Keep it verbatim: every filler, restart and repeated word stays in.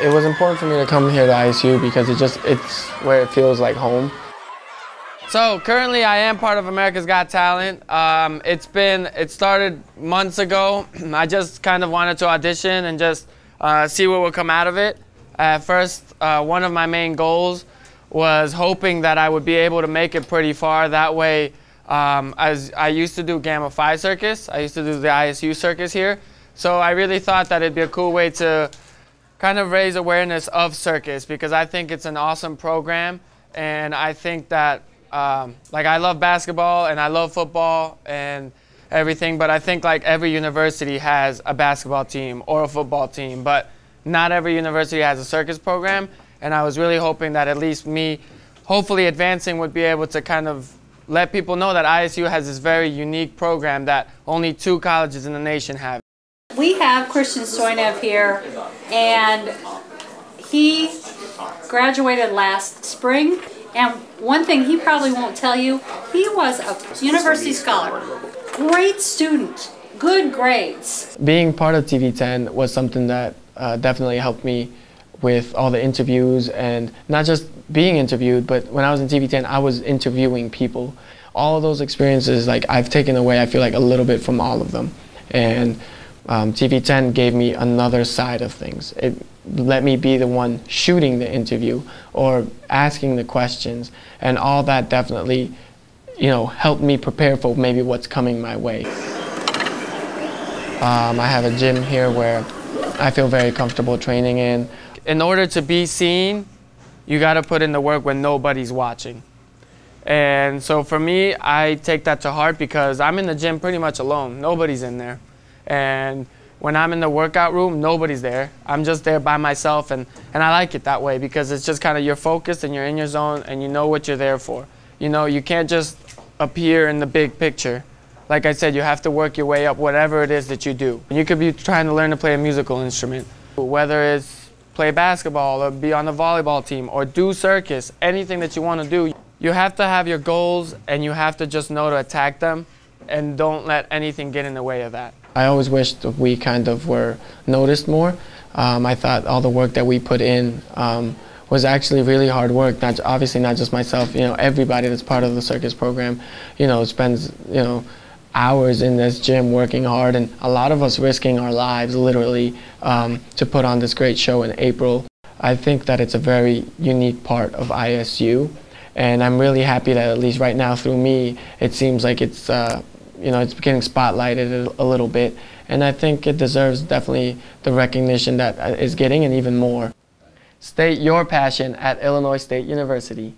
It was important for me to come here to I S U because it just, it's where it feels like home. So currently I am part of America's Got Talent. Um, it's been, it started months ago. I just kind of wanted to audition and just uh, see what would come out of it. At first, uh, one of my main goals was hoping that I would be able to make it pretty far. That way, um, as I used to do Gamma Phi Circus, I used to do the I S U Circus here. So I really thought that it'd be a cool way to kind of raise awareness of circus, because I think it's an awesome program, and I think that, um, like, I love basketball and I love football and everything, but I think like every university has a basketball team or a football team, but not every university has a circus program. And I was really hoping that at least me, hopefully advancing, would be able to kind of let people know that I S U has this very unique program that only two colleges in the nation have. We have Christian Stoinev here, and he graduated last spring, and one thing he probably won't tell you, he was a university scholar, great student, good grades. Being part of T V ten was something that uh, definitely helped me with all the interviews, and not just being interviewed, but when I was in T V ten, I was interviewing people. All of those experiences, like, I've taken away, I feel like, a little bit from all of them. And Um, T V ten gave me another side of things. It let me be the one shooting the interview or asking the questions, and all that definitely, you know, helped me prepare for maybe what's coming my way. Um, I have a gym here where I feel very comfortable training in. In order to be seen, you gotta put in the work when nobody's watching. And so for me, I take that to heart because I'm in the gym pretty much alone. Nobody's in there. And when I'm in the workout room, nobody's there. I'm just there by myself, and, and I like it that way because it's just kind of, you're focused and you're in your zone and you know what you're there for. You know, you can't just appear in the big picture. Like I said, you have to work your way up, whatever it is that you do. And you could be trying to learn to play a musical instrument, whether it's play basketball or be on the volleyball team or do circus, anything that you want to do. You have to have your goals, and you have to just know to attack them and don't let anything get in the way of that. I always wished we kind of were noticed more. Um, I thought all the work that we put in um, was actually really hard work. Not, obviously not just myself, you know, everybody that's part of the circus program, you know, spends, you know, hours in this gym working hard, and a lot of us risking our lives literally um, to put on this great show in April. I think that it's a very unique part of I S U, and I'm really happy that at least right now through me, it seems like it's uh, you know, it's getting spotlighted a little bit, and I think it deserves definitely the recognition that it's getting, and even more. State your passion at Illinois State University.